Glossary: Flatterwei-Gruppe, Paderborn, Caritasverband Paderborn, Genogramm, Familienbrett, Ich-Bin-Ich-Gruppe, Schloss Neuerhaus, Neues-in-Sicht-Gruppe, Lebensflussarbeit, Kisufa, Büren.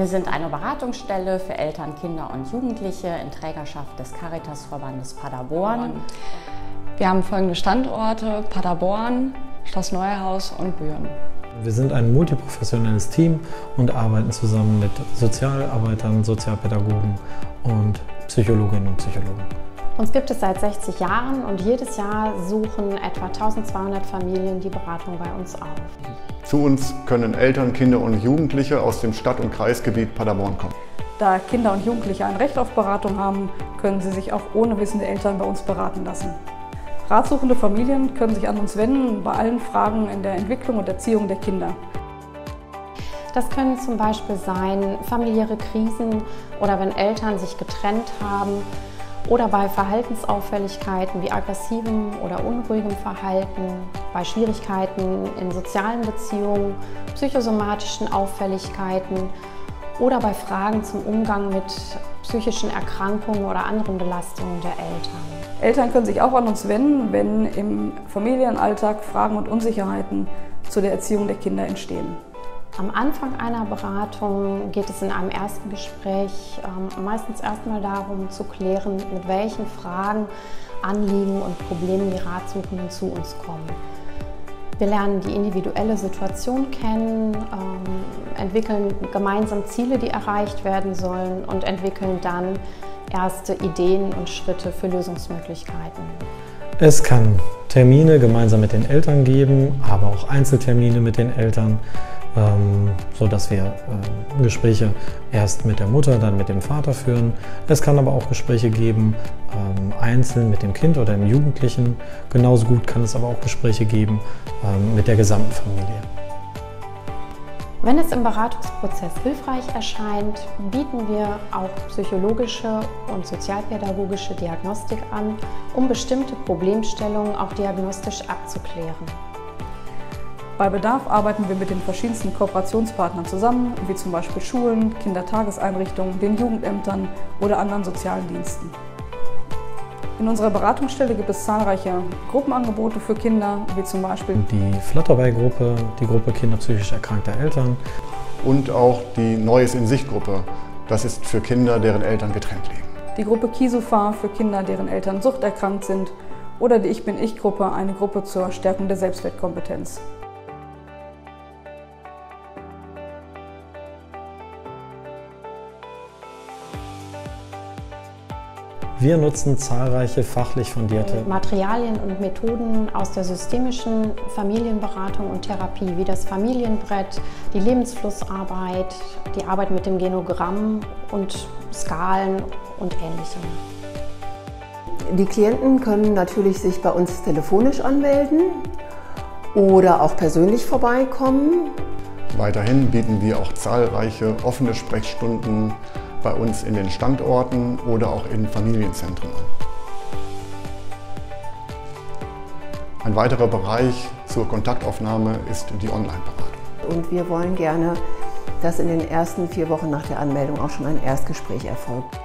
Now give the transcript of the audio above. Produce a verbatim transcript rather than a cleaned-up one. Wir sind eine Beratungsstelle für Eltern, Kinder und Jugendliche in Trägerschaft des Caritasverbandes Paderborn. Wir haben folgende Standorte: Paderborn, Schloss Neuerhaus und Büren. Wir sind ein multiprofessionelles Team und arbeiten zusammen mit Sozialarbeitern, Sozialpädagogen und Psychologinnen und Psychologen. Uns gibt es seit sechzig Jahren und jedes Jahr suchen etwa eintausendzweihundert Familien die Beratung bei uns auf. Zu uns können Eltern, Kinder und Jugendliche aus dem Stadt- und Kreisgebiet Paderborn kommen. Da Kinder und Jugendliche ein Recht auf Beratung haben, können sie sich auch ohne Wissen der Eltern bei uns beraten lassen. Ratsuchende Familien können sich an uns wenden bei allen Fragen in der Entwicklung und Erziehung der Kinder. Das können zum Beispiel sein familiäre Krisen oder wenn Eltern sich getrennt haben oder bei Verhaltensauffälligkeiten wie aggressivem oder unruhigem Verhalten, bei Schwierigkeiten in sozialen Beziehungen, psychosomatischen Auffälligkeiten oder bei Fragen zum Umgang mit psychischen Erkrankungen oder anderen Belastungen der Eltern. Eltern können sich auch an uns wenden, wenn im Familienalltag Fragen und Unsicherheiten zu der Erziehung der Kinder entstehen. Am Anfang einer Beratung geht es in einem ersten Gespräch ähm, meistens erstmal darum zu klären, mit welchen Fragen, Anliegen und Problemen die Ratsuchenden zu uns kommen. Wir lernen die individuelle Situation kennen, ähm, entwickeln gemeinsam Ziele, die erreicht werden sollen und entwickeln dann erste Ideen und Schritte für Lösungsmöglichkeiten. Es kann Termine gemeinsam mit den Eltern geben, aber auch Einzeltermine mit den Eltern, ähm, sodass wir äh, Gespräche erst mit der Mutter, dann mit dem Vater führen. Es kann aber auch Gespräche geben, ähm, einzeln mit dem Kind oder dem Jugendlichen. Genauso gut kann es aber auch Gespräche geben ähm, mit der gesamten Familie. Wenn es im Beratungsprozess hilfreich erscheint, bieten wir auch psychologische und sozialpädagogische Diagnostik an, um bestimmte Problemstellungen auch diagnostisch abzuklären. Bei Bedarf arbeiten wir mit den verschiedensten Kooperationspartnern zusammen, wie zum Beispiel Schulen, Kindertageseinrichtungen, den Jugendämtern oder anderen sozialen Diensten. In unserer Beratungsstelle gibt es zahlreiche Gruppenangebote für Kinder, wie zum Beispiel die Flatterwei-Gruppe, die Gruppe Kinder psychisch erkrankter Eltern. Und auch die Neues-in-Sicht-Gruppe, das ist für Kinder, deren Eltern getrennt leben. Die Gruppe Kisufa für Kinder, deren Eltern suchterkrankt sind. Oder die Ich-Bin-Ich-Gruppe, eine Gruppe zur Stärkung der Selbstwertkompetenz. Wir nutzen zahlreiche fachlich fundierte Materialien und Methoden aus der systemischen Familienberatung und Therapie, wie das Familienbrett, die Lebensflussarbeit, die Arbeit mit dem Genogramm und Skalen und Ähnlichem. Die Klienten können natürlich sich bei uns telefonisch anmelden oder auch persönlich vorbeikommen. Weiterhin bieten wir auch zahlreiche offene Sprechstunden bei uns in den Standorten oder auch in Familienzentren an. Ein weiterer Bereich zur Kontaktaufnahme ist die Online-Beratung. Und wir wollen gerne, dass in den ersten vier Wochen nach der Anmeldung auch schon ein Erstgespräch erfolgt.